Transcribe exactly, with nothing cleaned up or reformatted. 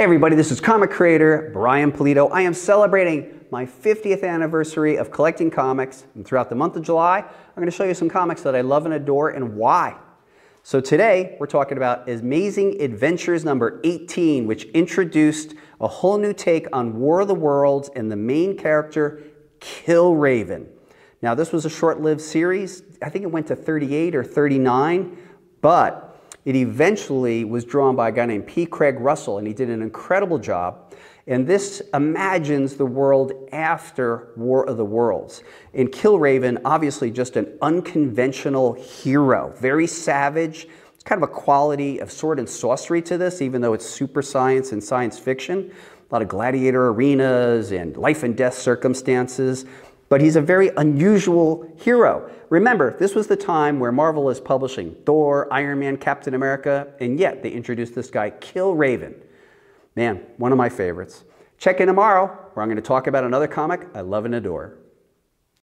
Hey everybody, this is comic creator Brian Pulido. I am celebrating my fiftieth anniversary of collecting comics, and throughout the month of July, I'm going to show you some comics that I love and adore and why. So today, we're talking about Amazing Adventures number eighteen, which introduced a whole new take on War of the Worlds and the main character, Killraven. Now, this was a short-lived series. I think it went to thirty-eight or thirty-nine, but it eventually was drawn by a guy named P. Craig Russell, and he did an incredible job. And this imagines the world after War of the Worlds. And Killraven, obviously just an unconventional hero, very savage. It's kind of a quality of sword and sorcery to this, even though it's super science and science fiction. A lot of gladiator arenas and life and death circumstances. But he's a very unusual hero. Remember, this was the time where Marvel is publishing Thor, Iron Man, Captain America, and yet they introduced this guy, Killraven. Man, one of my favorites. Check in tomorrow, where I'm going to talk about another comic I love and adore.